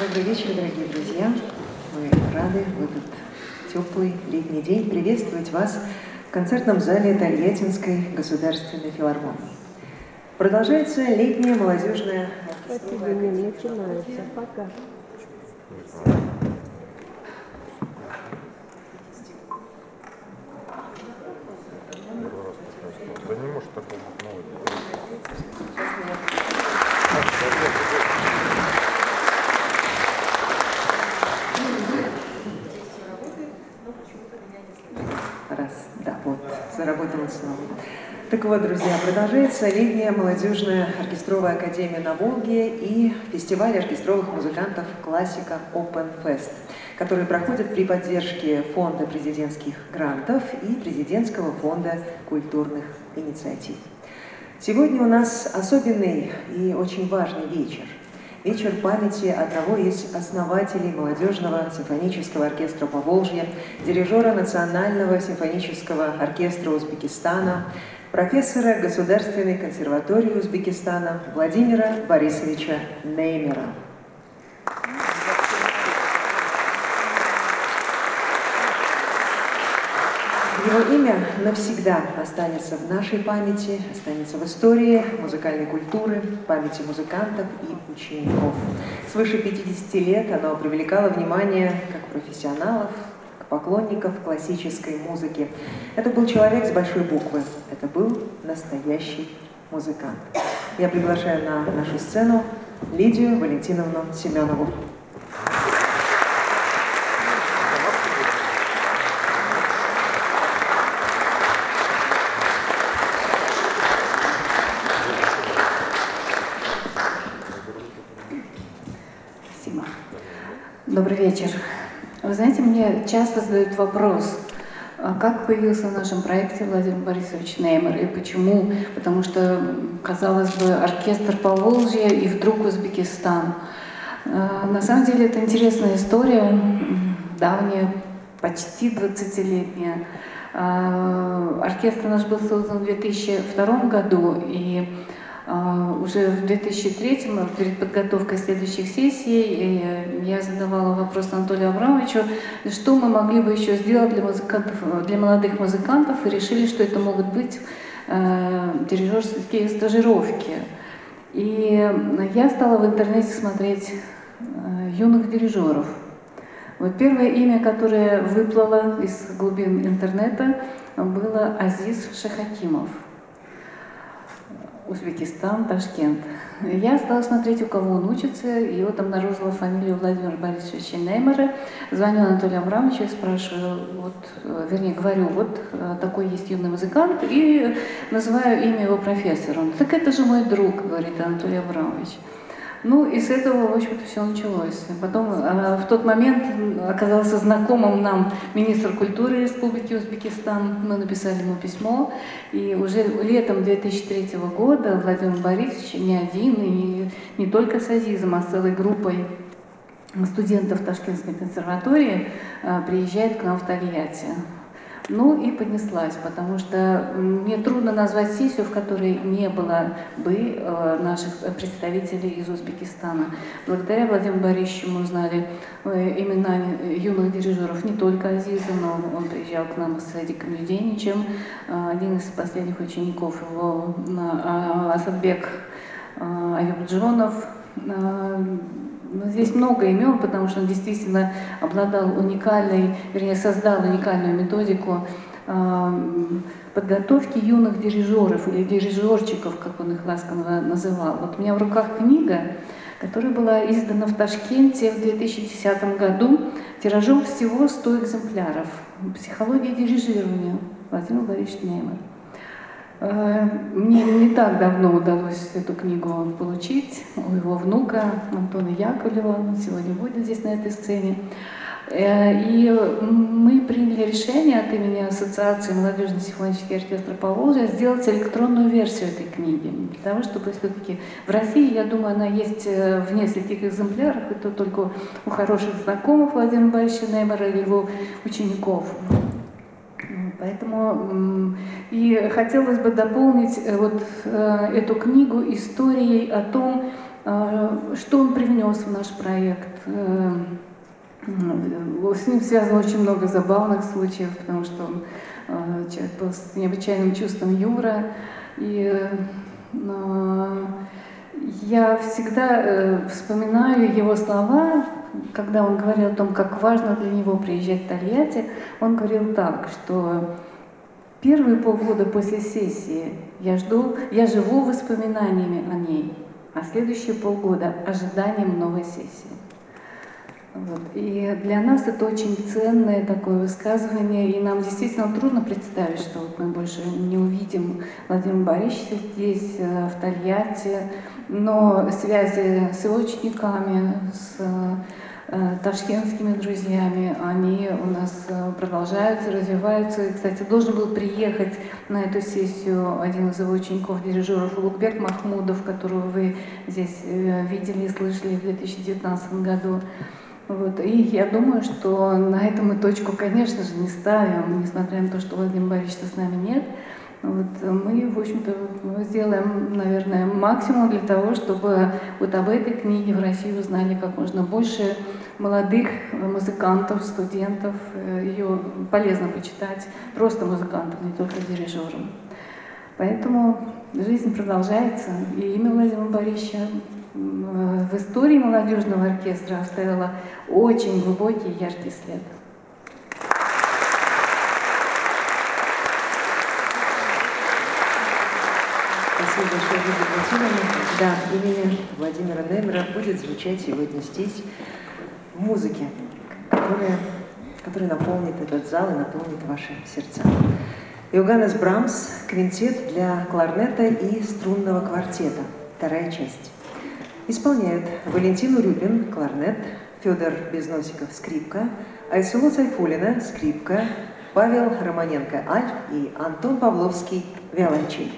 Добрый вечер, дорогие друзья. Мы рады в этот теплый летний день приветствовать вас в концертном зале Тольяттинской государственной филармонии. Продолжается летняя молодежная оркестровая академия. Так вот, друзья, продолжается летняя молодежная оркестровая академия на Волге и фестиваль оркестровых музыкантов «Классика Open Fest», который проходит при поддержке Фонда президентских грантов и Президентского фонда культурных инициатив. Сегодня у нас особенный и очень важный вечер. Вечер памяти одного из основателей Молодежного симфонического оркестра Поволжья, дирижера Национального симфонического оркестра Узбекистана, профессора Государственной консерватории Узбекистана Владимира Борисовича Неймера. Его имя навсегда останется в нашей памяти, останется в истории музыкальной культуры, памяти музыкантов и учеников. Свыше 50 лет оно привлекало внимание как профессионалов, поклонников классической музыки. Это был человек с большой буквы. Это был настоящий музыкант. Я приглашаю на нашу сцену Лидию Валентиновну Семенову. Спасибо. Добрый вечер. Вы знаете, мне часто задают вопрос, как появился в нашем проекте Владимир Борисович Неймер и почему? Потому что, казалось бы, оркестр Поволжья и вдруг Узбекистан. На самом деле это интересная история, давняя, почти 20-летняя. Оркестр наш был создан в 2002 году, и уже в 2003 перед подготовкой следующих сессий я задавала вопрос Анатолию Абрамовичу, что мы могли бы еще сделать для молодых музыкантов, и решили, что это могут быть дирижерские стажировки. И я стала в интернете смотреть юных дирижеров. Вот первое имя, которое выплыло из глубин интернета, было Азиз Шахакимов. Узбекистан, Ташкент. Я стала смотреть, у кого он учится, и вот обнаружила фамилию Владимира Борисовича Неймера. Звоню Анатолию Абрамовичу и спрашиваю, говорю, вот такой есть юный музыкант, и называю имя его профессора. Он, так это же мой друг, говорит Анатолий Абрамович. Ну и с этого, в общем-то, все началось. Потом в тот момент оказался знакомым нам министр культуры Республики Узбекистан. Мы написали ему письмо. И уже летом 2003 года Владимир Борисович не один, и не только с Азизом, а с целой группой студентов Ташкентской консерватории приезжает к нам в Тольятти. Ну и поднеслась, потому что мне трудно назвать сессию, в которой не было бы наших представителей из Узбекистана. Благодаря Владимиру Борисовичу мы узнали имена юных дирижеров не только Азиза, но он приезжал к нам с Эдиком Юденичем, один из последних учеников его Асадбек Аюбджонов. Здесь много имен, потому что он действительно обладал уникальной, вернее, создал уникальную методику подготовки юных дирижеров или дирижерчиков, как он их ласково называл. Вот у меня в руках книга, которая была издана в Ташкенте в 2010 году, тиражом всего 100 экземпляров. «Психология дирижирования» Владимир Борисович Неймер. Мне не так давно удалось эту книгу получить у его внука Антона Яковлева, он сегодня будет здесь на этой сцене. И мы приняли решение от имени Ассоциации Молодежного симфонического оркестра Поволжья сделать электронную версию этой книги. Для того, чтобы все-таки в России, я думаю, она есть в нескольких экземплярах, и то только у хороших знакомых Владимира Борисовича Неймера или его учеников. Поэтому и хотелось бы дополнить вот эту книгу историей о том, Что он привнес в наш проект? С ним связано очень много забавных случаев, потому что он человек был с необычайным чувством юмора. И я всегда вспоминаю его слова, когда он говорил о том, как важно для него приезжать в Тольятти. Он говорил так, что первые полгода после сессии я живу воспоминаниями о ней, а следующие полгода ожиданием новой сессии. Вот. И для нас это очень ценное такое высказывание, и нам действительно трудно представить, что вот мы больше не увидим Владимира Борисовича здесь, в Тольятти, но связи с его учениками, с ташкентскими друзьями, они у нас продолжаются, развиваются. И, кстати, должен был приехать на эту сессию один из его учеников-дирижеров Улугбек Махмудов, которого вы здесь видели и слышали в 2019 году. Вот. И я думаю, что на этом мы точку, конечно же, не ставим, несмотря на то, что Владимира Борисовича с нами нет. Вот. Мы, в общем-то, сделаем, наверное, максимум для того, чтобы вот об этой книге в России узнали как можно больше молодых музыкантов, студентов. Ее полезно почитать просто музыкантам, не только дирижерам. Поэтому жизнь продолжается, и имя Владимира Борисовича в истории молодежного оркестра оставила очень глубокий и яркий след. Спасибо большое, Лидия Валентиновна. Да, имя Владимира Неймера будет звучать сегодня здесь в музыке, которая наполнит этот зал и наполнит ваши сердца. Йоганнес Брамс, квинтет для кларнета и струнного квартета, вторая часть. Исполняют Валентина Урюпина, кларнет, Федор Безносиков, скрипка, Айсылу Сайфуллина, скрипка, Павел Романенко, альт и Антон Павловский, виолончель.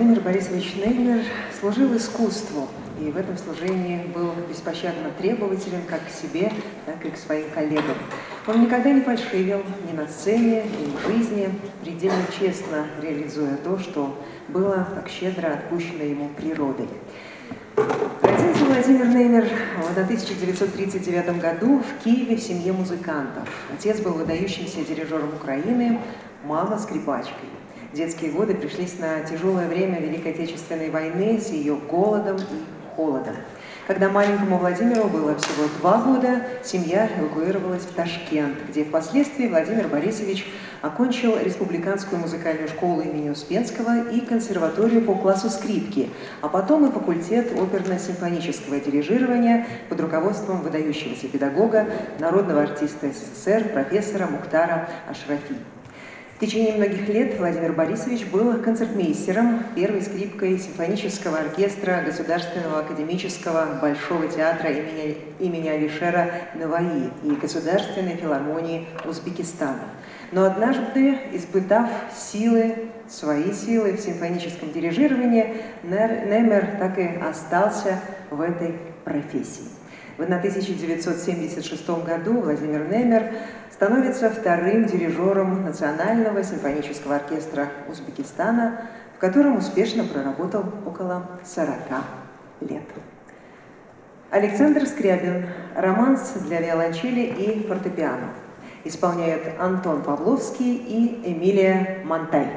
Владимир Борисович Неймер служил искусству, и в этом служении был беспощадно требователен как к себе, так и к своим коллегам. Он никогда не фальшивил ни на сцене, ни в жизни, предельно честно реализуя то, что было так щедро отпущено ему природой. Родился Владимир Неймер в 1939 году в Киеве в семье музыкантов. Отец был выдающимся дирижером Украины, мама скрипачкой. Детские годы пришлись на тяжелое время Великой Отечественной войны с ее голодом и холодом. Когда маленькому Владимиру было всего 2 года, семья эвакуировалась в Ташкент, где впоследствии Владимир Борисович окончил Республиканскую музыкальную школу имени Успенского и консерваторию по классу скрипки, а потом и факультет оперно-симфонического дирижирования под руководством выдающегося педагога, народного артиста СССР, профессора Мухтара Ашрафи. В течение многих лет Владимир Борисович был концертмейстером, первой скрипкой симфонического оркестра Государственного академического Большого театра имени Алишера Навои и Государственной филармонии Узбекистана. Но однажды, испытав свои силы в симфоническом дирижировании, Неймер так и остался в этой профессии. В 1976 году Владимир Неймер становится вторым дирижером Национального симфонического оркестра Узбекистана, в котором успешно проработал около 40 лет. Александр Скрябин. Романс для виолончели и фортепиано. Исполняют Антон Павловский и Эмилия Мантай.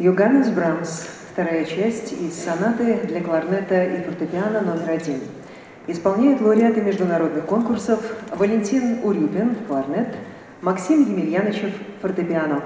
Й. Брамс, вторая часть из сонаты для кларнета и фортепиано №1. Исполняют лауреаты международных конкурсов Валентина Урюпина, кларнет, Максим Емельяновичев, фортепиано.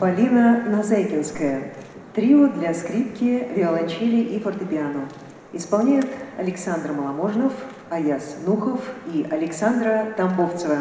Полина Назайкинская. Трио для скрипки, виолончели и фортепиано. Исполняют Александр Маломожнов, Аяс Нухов и Александра Тамбовцева.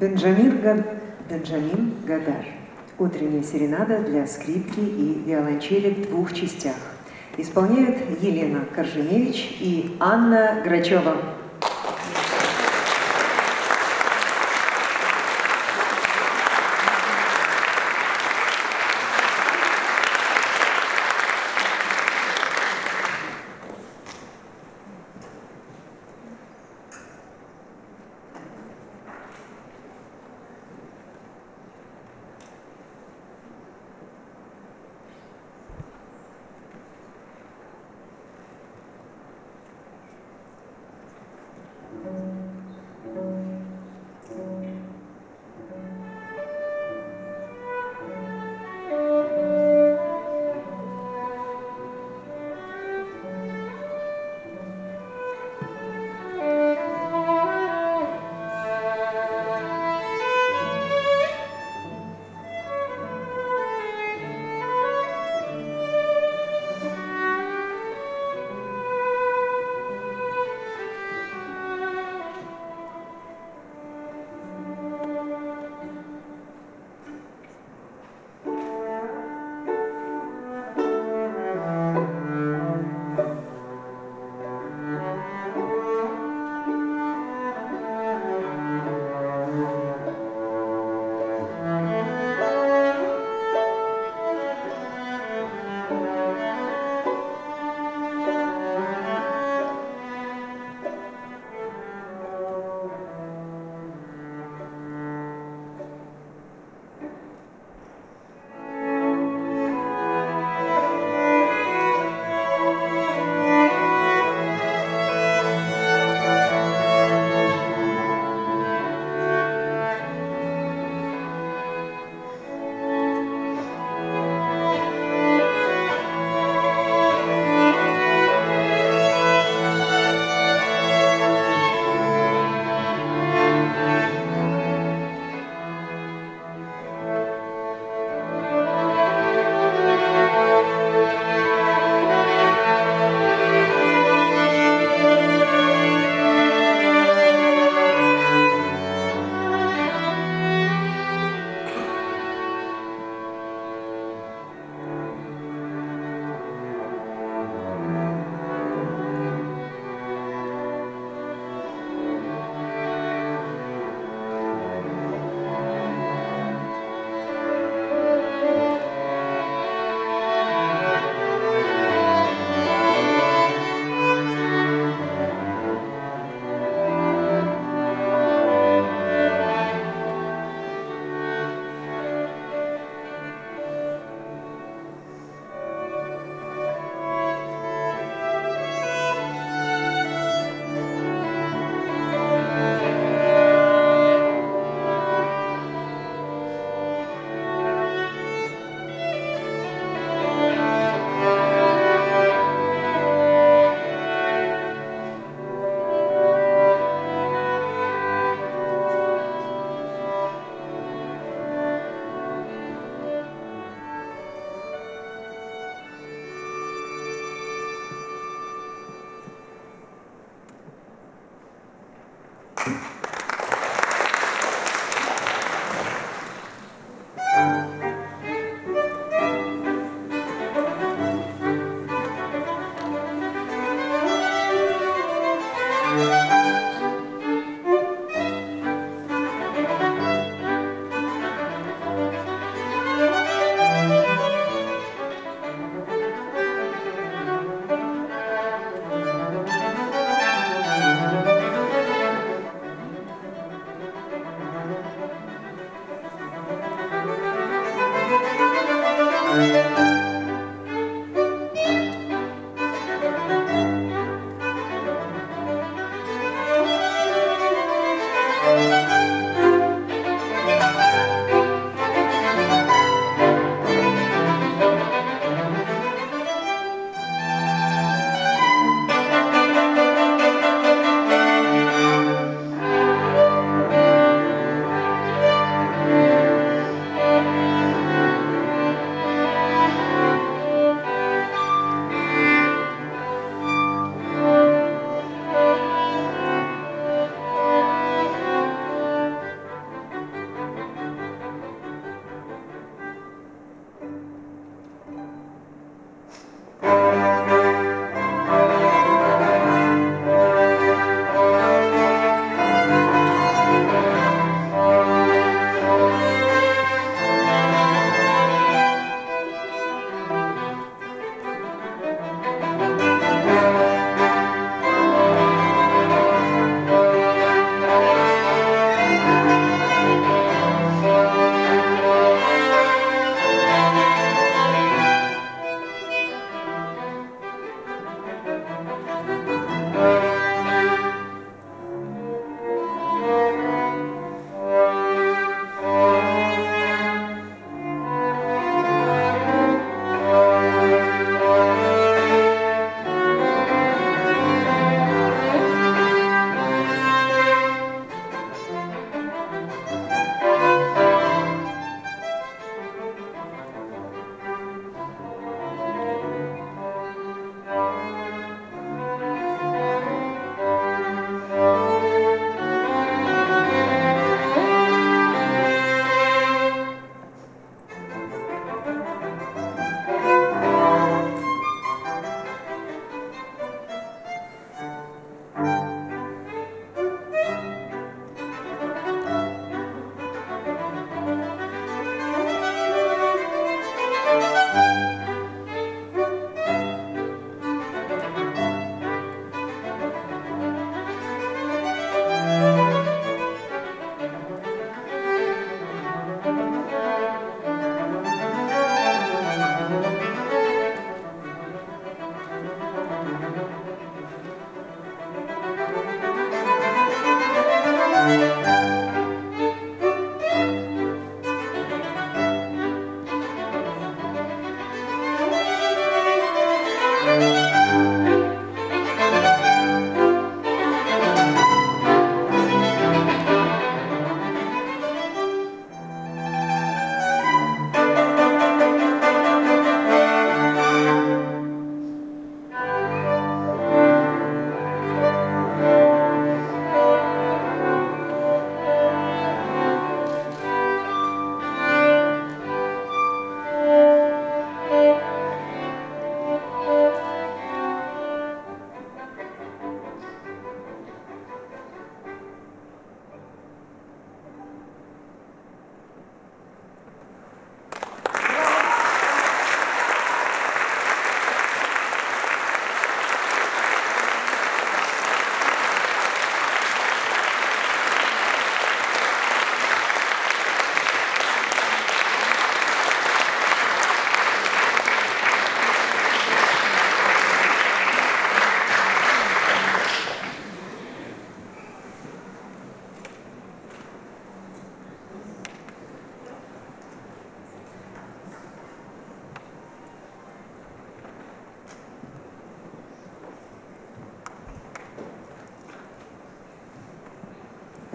Бенджамин Гадар. Утренняя серенада для скрипки и виолончели в двух частях. Исполняют Елена Корженевич и Анна Грачева.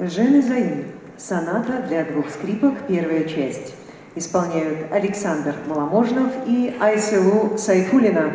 Жены Заи. Соната для двух скрипок, первая часть. Исполняют Александр Маломожнов и Айсылу Сайфуллина.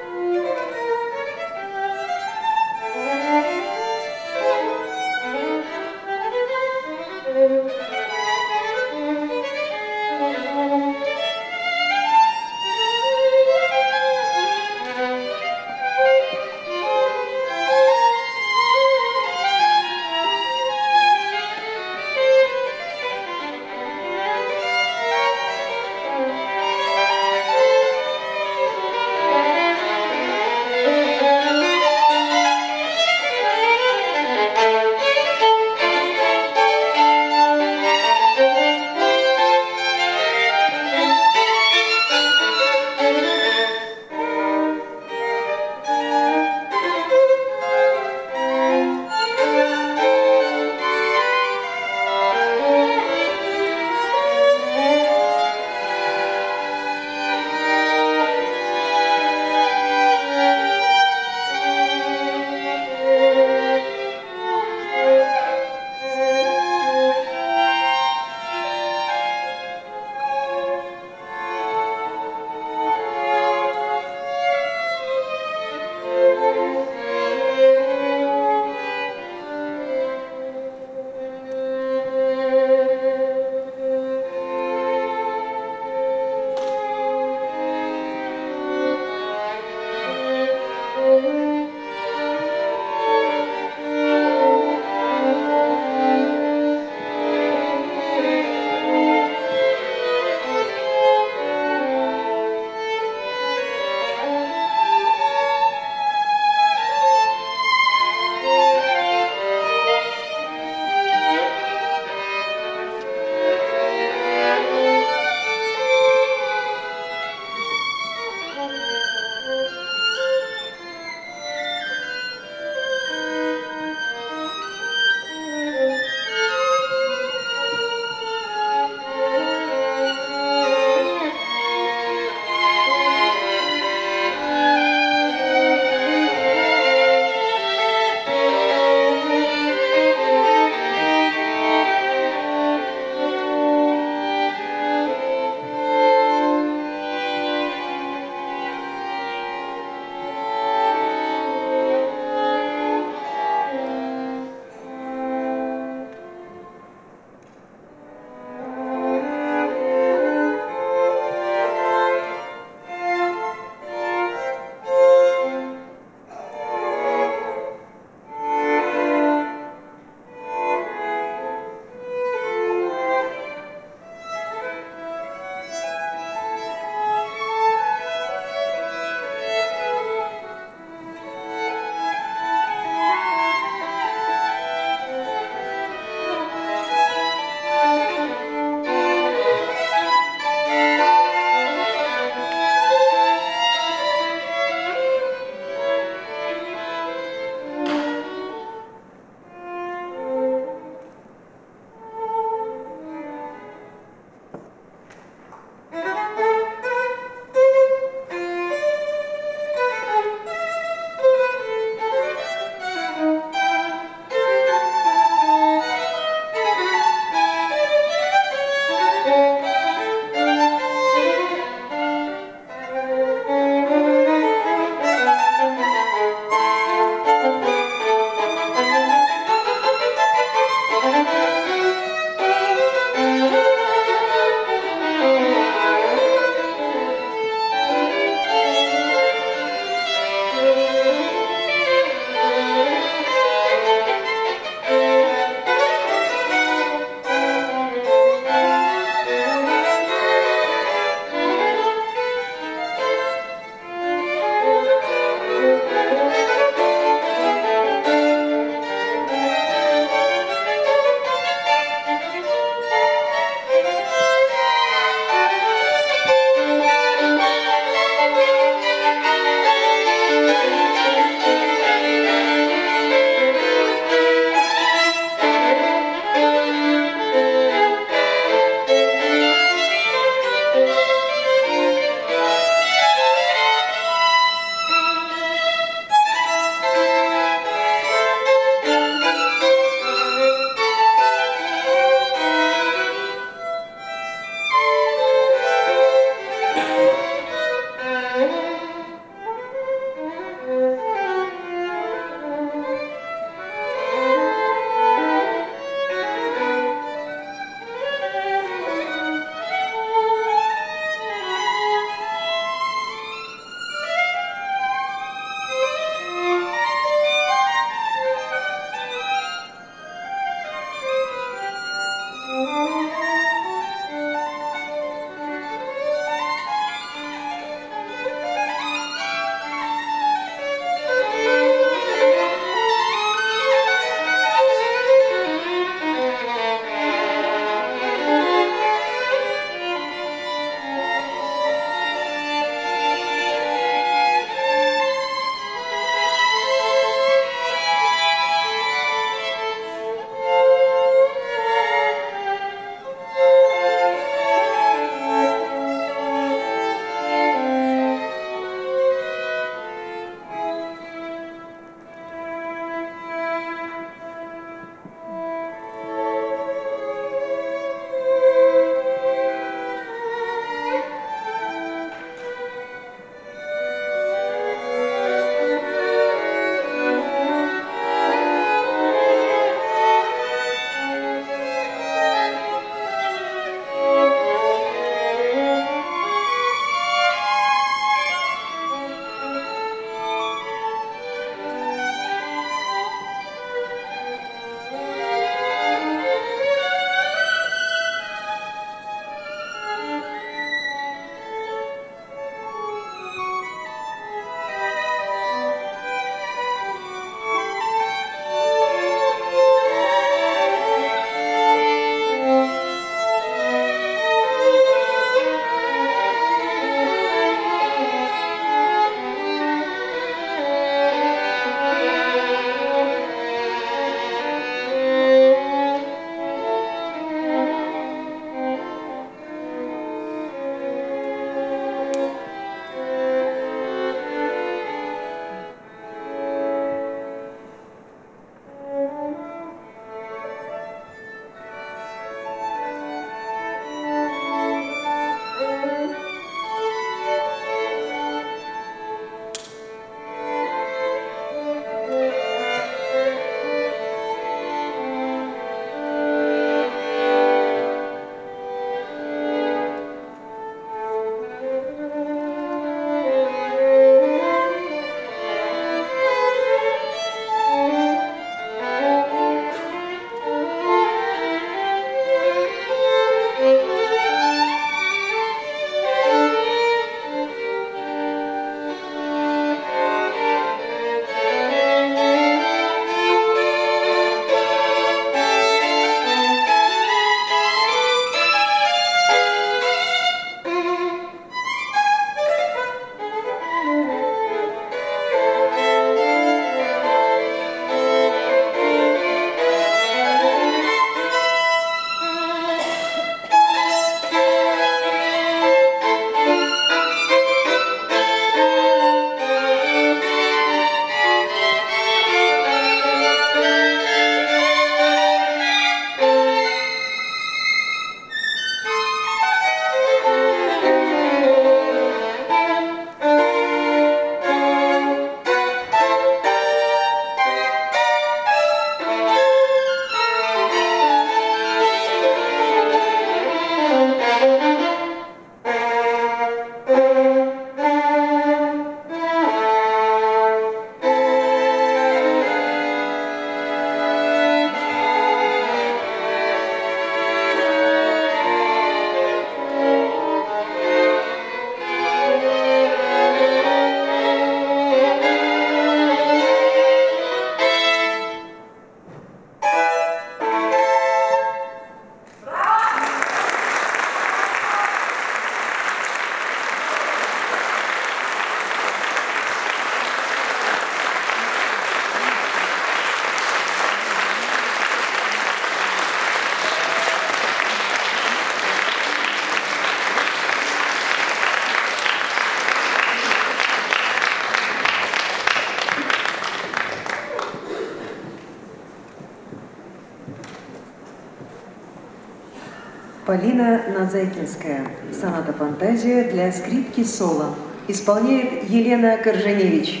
Полина Назайкинская. Соната «Фантазия» для скрипки соло. Исполняет Елена Корженевич.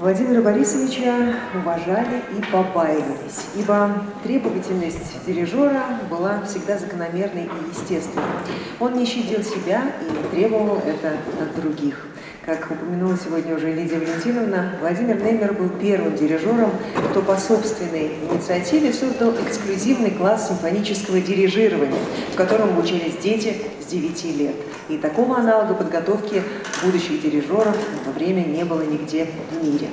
Владимира Борисовича уважали и побаивались, ибо требовательность дирижера была всегда закономерной и естественной. Он не щадил себя и требовал это от других. Как упомянула сегодня уже Лидия Валентиновна, Владимир Неймер был первым дирижером, кто по собственной инициативе создал эксклюзивный класс симфонического дирижирования, в котором учились дети с 9 лет. И такого аналога подготовки будущих дирижеров в то время не было нигде в мире.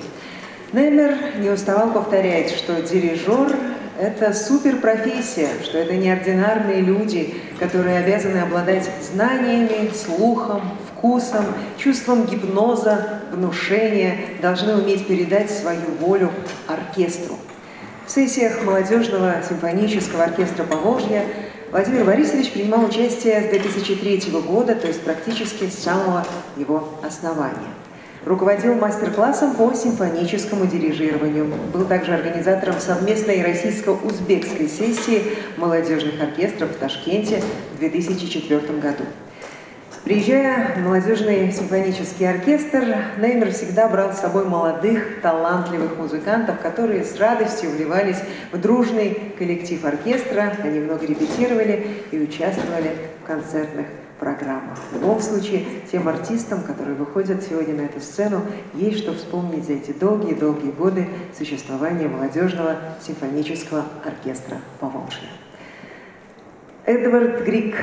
Неймер не уставал повторять, что дирижер – это суперпрофессия, что это неординарные люди, которые обязаны обладать знаниями, слухом, вкусом, чувством гипноза, внушения, должны уметь передать свою волю оркестру. В сессиях Молодежного симфонического оркестра Поволжья Владимир Борисович принимал участие с 2003 года, то есть практически с самого его основания. Руководил мастер-классом по симфоническому дирижированию. Был также организатором совместной российско-узбекской сессии молодежных оркестров в Ташкенте в 2004 году. Приезжая в Молодежный симфонический оркестр, Неймер всегда брал с собой молодых, талантливых музыкантов, которые с радостью вливались в дружный коллектив оркестра, они много репетировали и участвовали в концертных программах. В любом случае, тем артистам, которые выходят сегодня на эту сцену, есть что вспомнить за эти долгие-долгие годы существования Молодежного симфонического оркестра Поволжья. Эдвард Грик.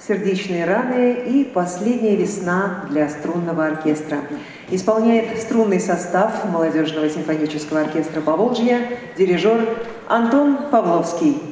«Сердечные раны» и «Последняя весна» для струнного оркестра. Исполняет струнный состав Молодежного симфонического оркестра Поволжья дирижер Антон Павловский.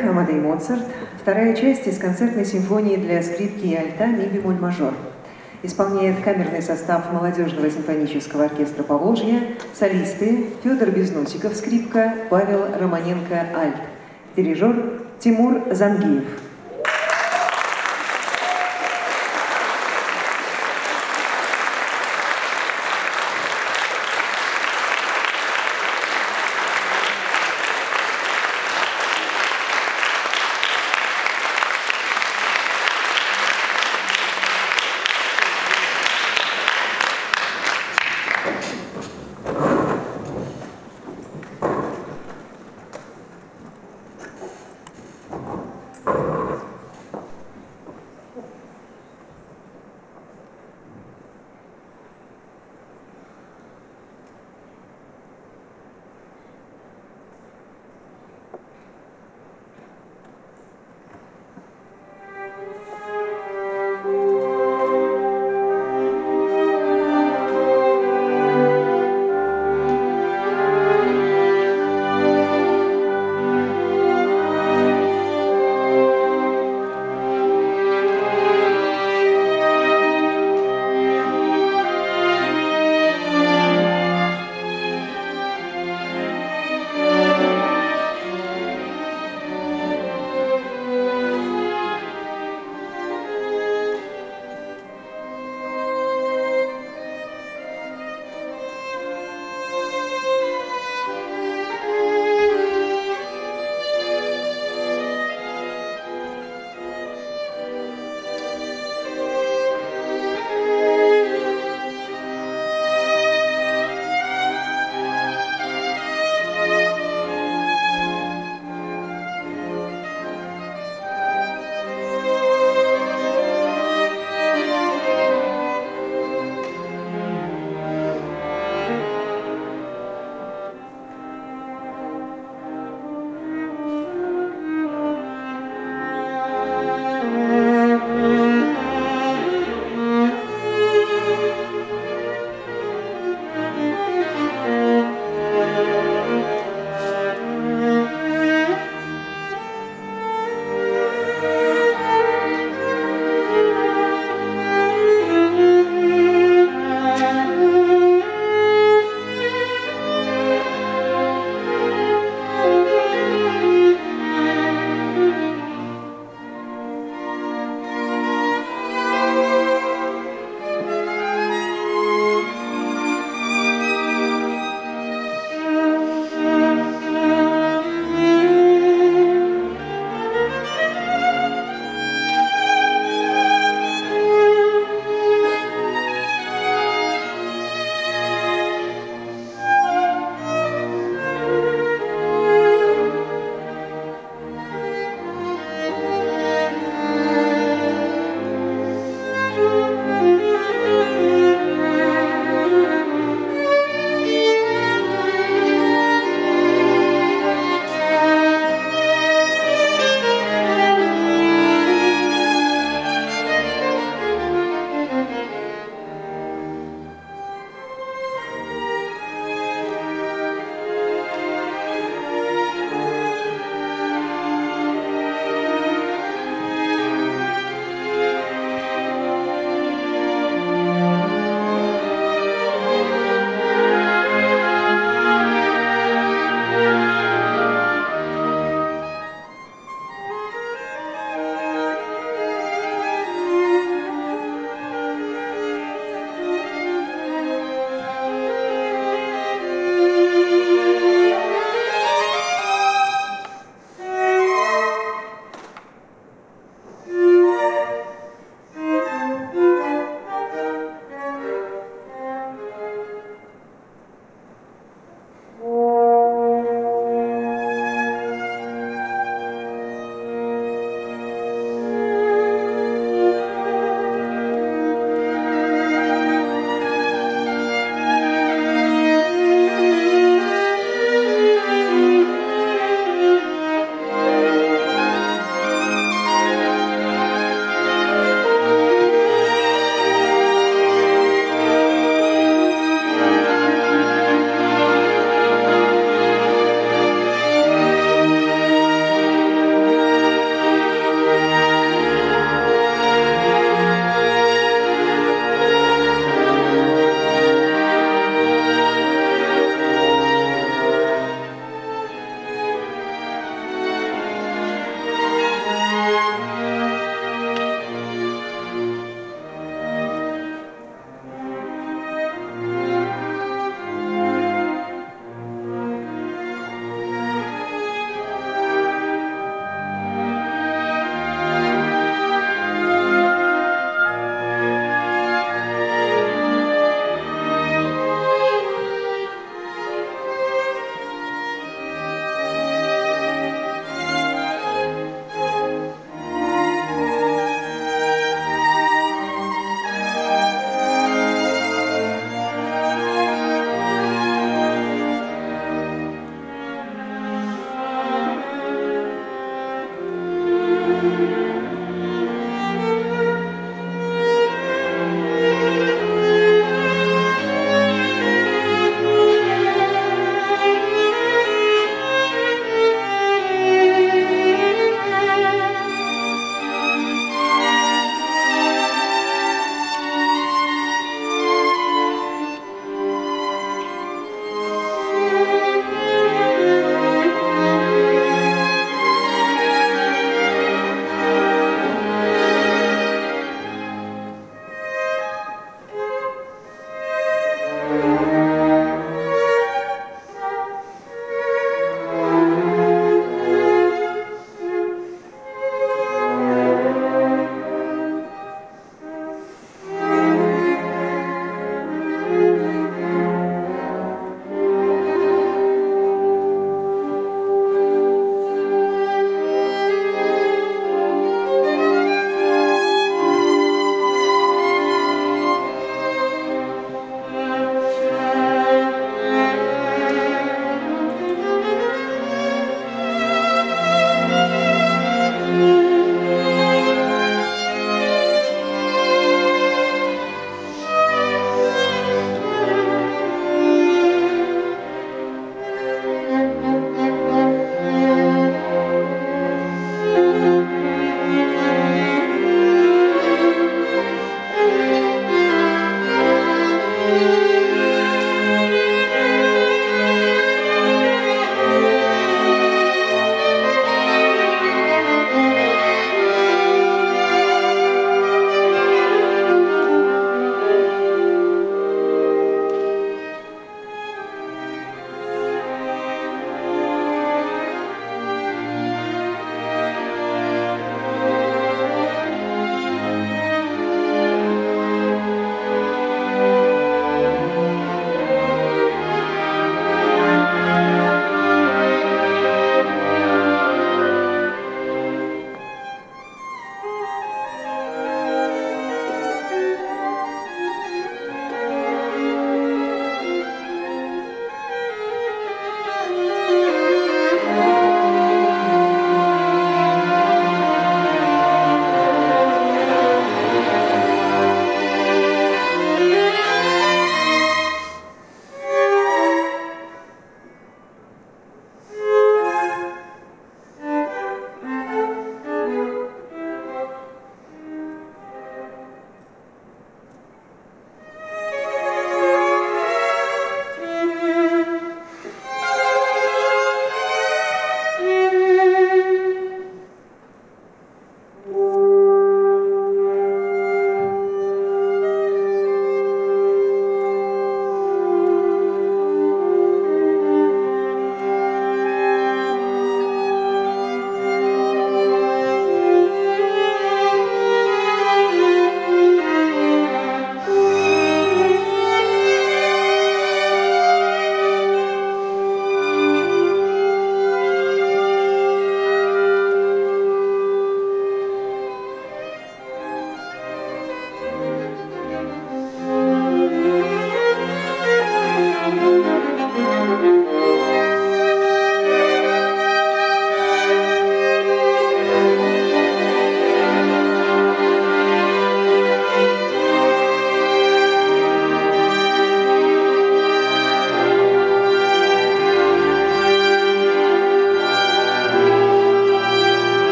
Фольклорник «Амадей Моцарт», вторая часть из концертной симфонии для скрипки и альта «Ми бемоль мажор». Исполняет камерный состав Молодежного симфонического оркестра Поволжья, солисты Федор Безносиков, скрипка, Павел Романенко, альт, дирижер Тимур Зангиев.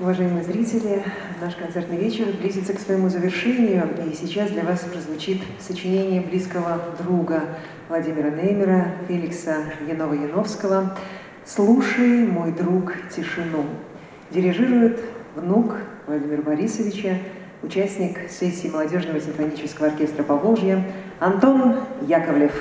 Уважаемые зрители, наш концертный вечер близится к своему завершению, и сейчас для вас прозвучит сочинение близкого друга Владимира Неймера, Феликса Янова-Яновского «Слушай, мой друг, тишину». Дирижирует внук Владимира Борисовича, участник сессии Молодежного симфонического оркестра Поволжья Антон Яковлев.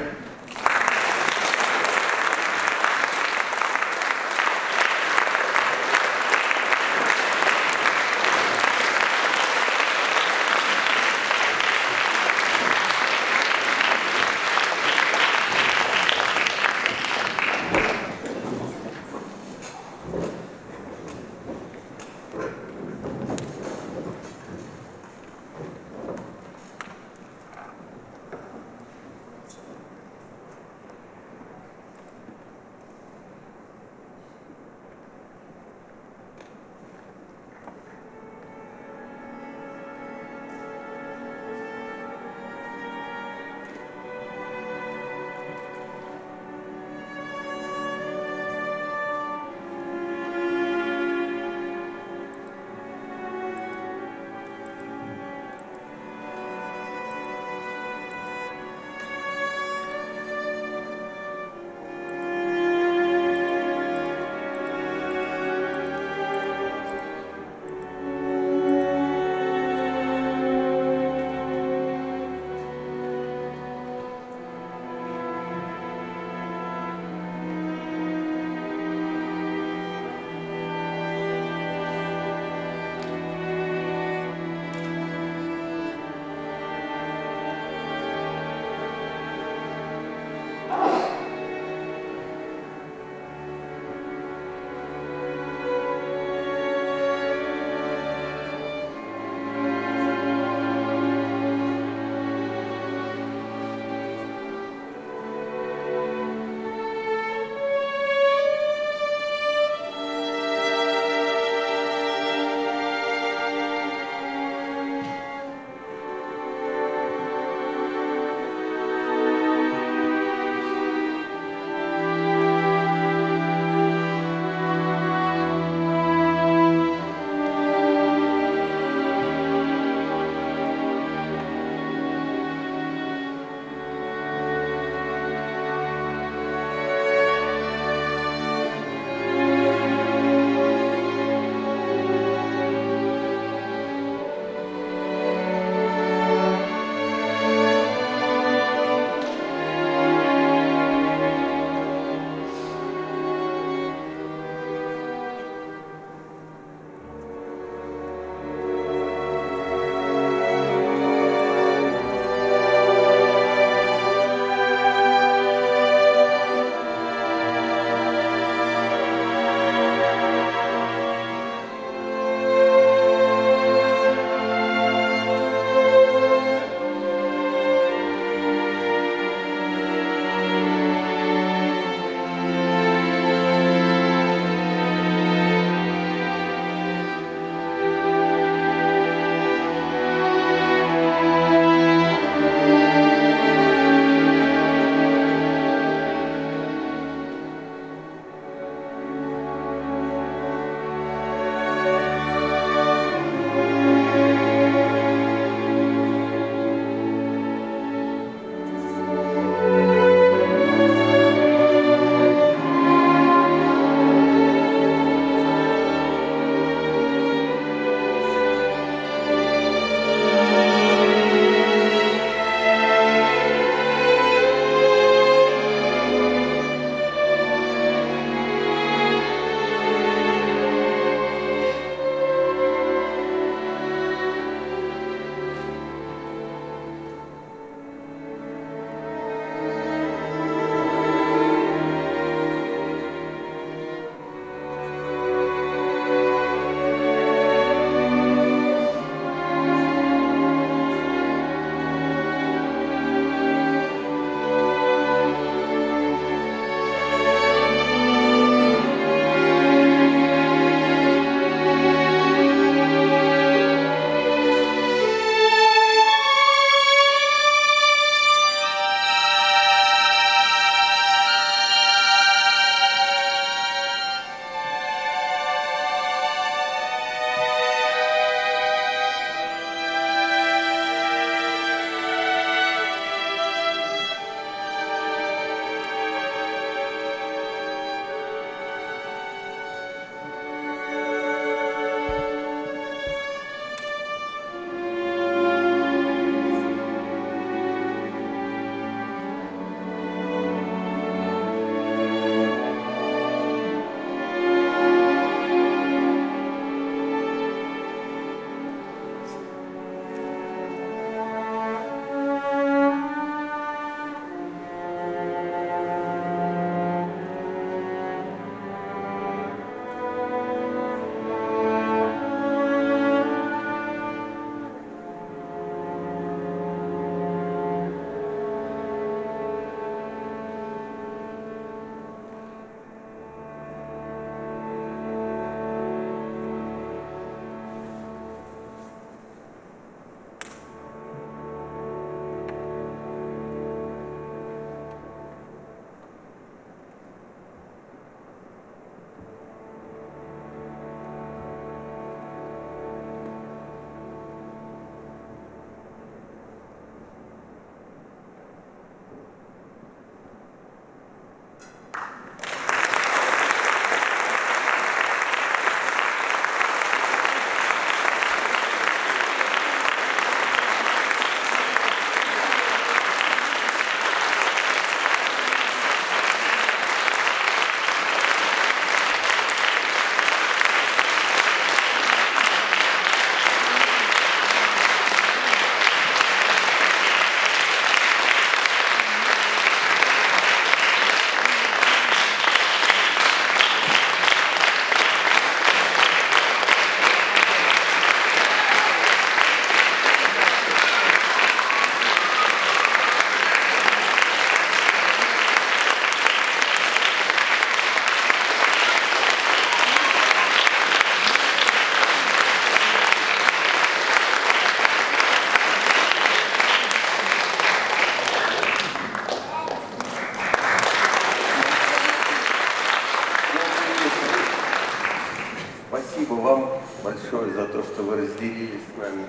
Спасибо вам большое за то, что вы разделили с нами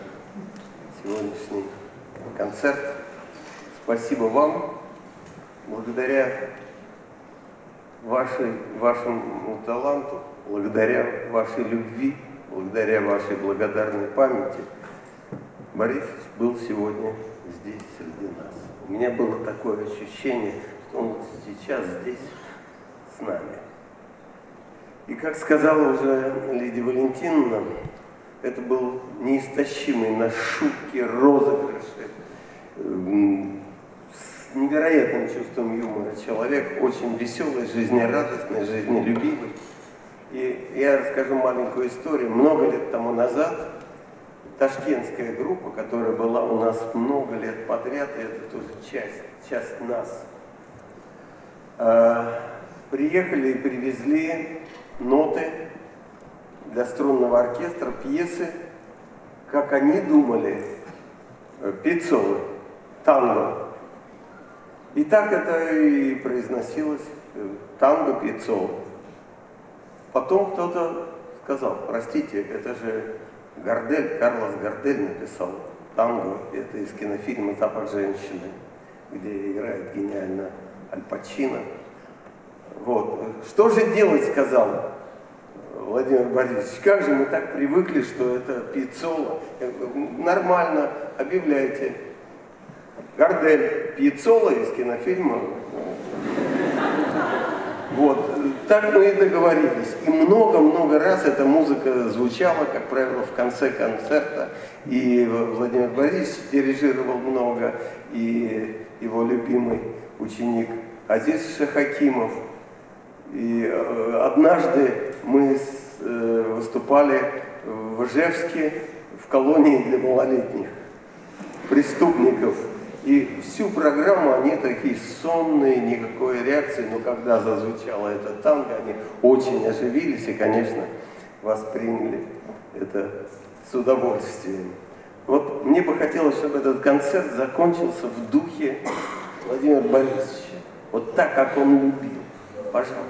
сегодняшний концерт. Спасибо вам. Благодаря вашему таланту, благодаря вашей любви, благодаря вашей благодарной памяти Борисович был сегодня здесь, среди нас. У меня было такое ощущение, что он сейчас здесь с нами. И, как сказала уже Лидия Валентиновна, это был неистощимый на шутки, розыгрыши, с невероятным чувством юмора человек, очень веселый, жизнерадостный, жизнелюбивый. И я расскажу маленькую историю. Много лет тому назад ташкентская группа, которая была у нас много лет подряд, и это тоже часть нас, приехали и привезли ноты для струнного оркестра, пьесы, как они думали, пиццовы, танго. И так это и произносилось, танго пиццовы. Потом кто-то сказал, простите, это же Гардель, Карлос Гардель написал танго, это из кинофильма «Запах женщины», где играет гениально Аль Пачино. Вот. Что же делать, сказал Владимир Борисович, как же мы так привыкли, что это Пьяццола. Нормально, объявляйте. Гардель, Пьяццола из кинофильма. Вот. Так мы и договорились. И много-много раз эта музыка звучала, как правило, в конце концерта. И Владимир Борисович дирижировал много, и его любимый ученик Азиз Шахакимов. И однажды мы выступали в Ижевске в колонии для малолетних преступников. И всю программу они такие сонные, никакой реакции, но когда зазвучало это танго, они очень оживились и, конечно, восприняли это с удовольствием. Вот мне бы хотелось, чтобы этот концерт закончился в духе Владимира Борисовича, вот так, как он любил. Пожалуйста.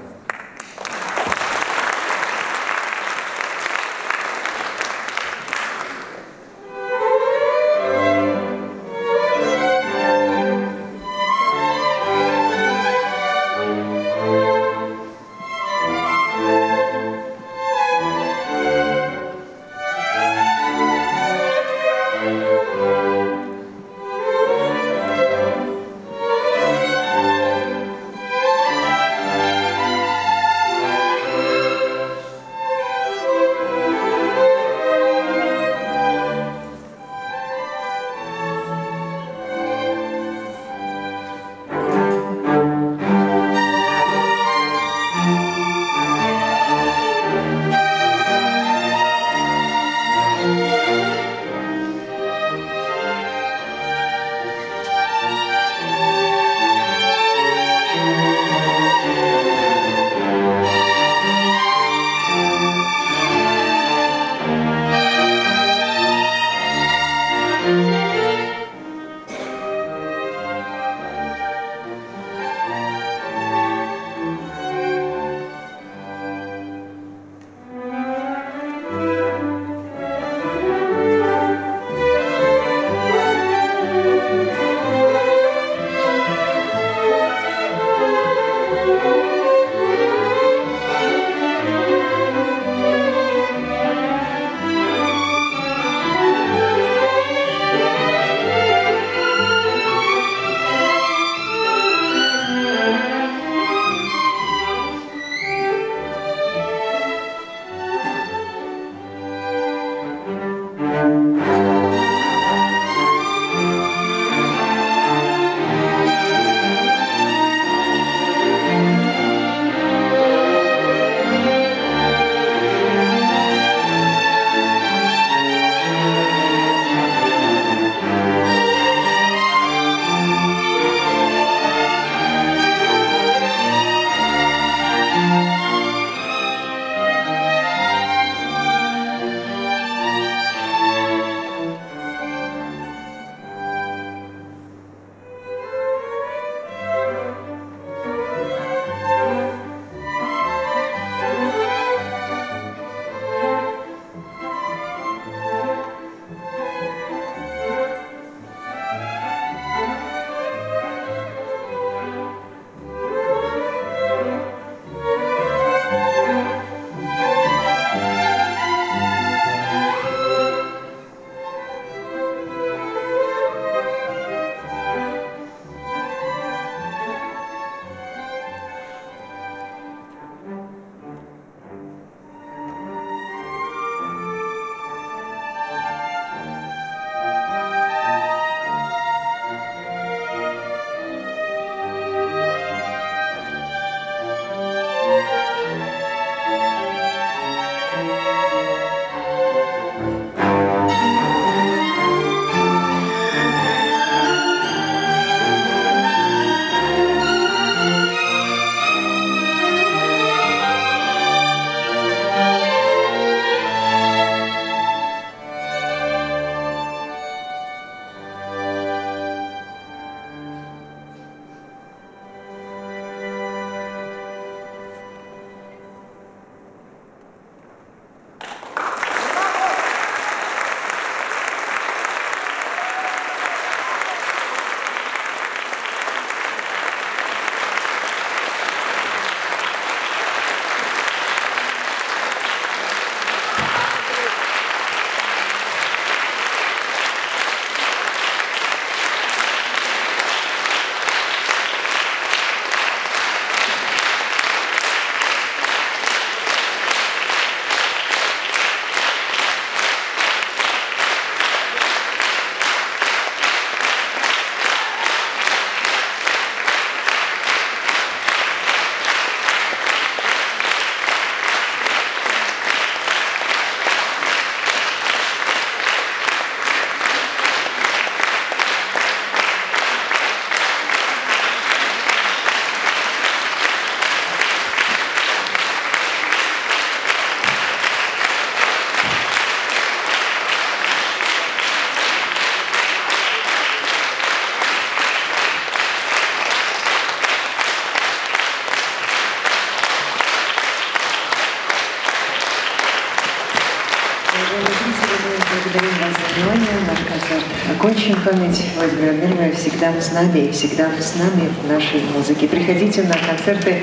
Уважаемые зрители, мы благодарим вас за внимание. Наш концерт окончен. Память Владимира Неймера всегда с нами и всегда с нами в нашей музыке. Приходите на концерты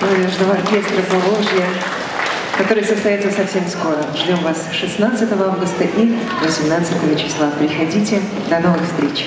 Молодежного оркестра Поволжья, который состоится совсем скоро. Ждем вас 16 августа и 18 числа. Приходите. До новых встреч.